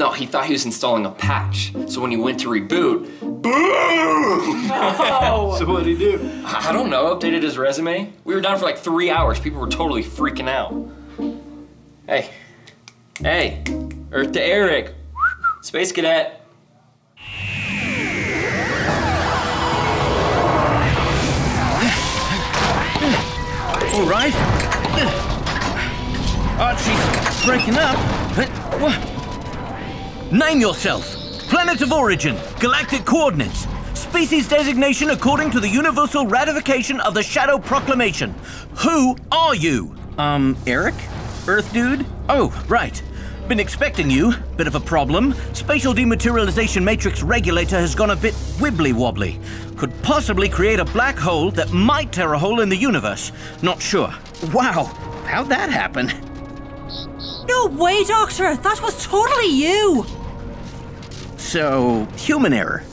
No, he thought he was installing a patch. So when he went to reboot, boom! No. So what did he do? I don't know, updated his resume. We were down for like 3 hours. People were totally freaking out. Hey, hey, Earth to Eric, Space Cadet. All right. Archie's breaking up. What? Name yourself. Planet of origin. Galactic coordinates. Species designation according to the universal ratification of the Shadow proclamation. Who are you? Eric? Earth dude? Oh, right. Been expecting you. Bit of a problem. Spatial dematerialization matrix regulator has gone a bit wibbly-wobbly. Could possibly create a black hole that might tear a hole in the universe. Not sure. Wow, how'd that happen? No way, Doctor! That was totally you! So, human error.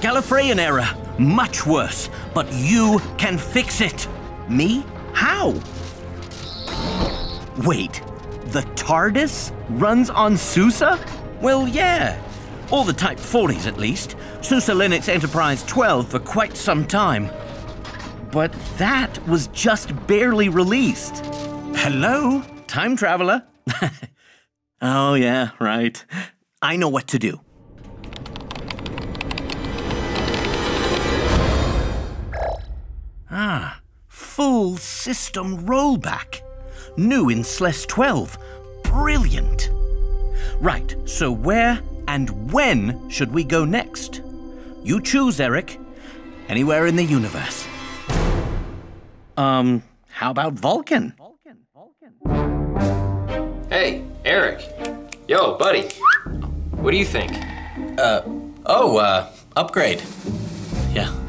Gallifreyan error. Much worse. But you can fix it. Me? How? Wait. The TARDIS runs on SUSE? Well, yeah. All the Type 40s, at least. SUSE Linux Enterprise 12 for quite some time. But that was just barely released. Hello, time traveler. Oh, yeah, right. I know what to do. Ah, full system rollback. New in SLES 12. Brilliant. Right, so where and when should we go next? You choose, Eric. Anywhere in the universe. How about Vulcan? Hey, Eric. Yo, buddy. What do you think? Upgrade. Yeah.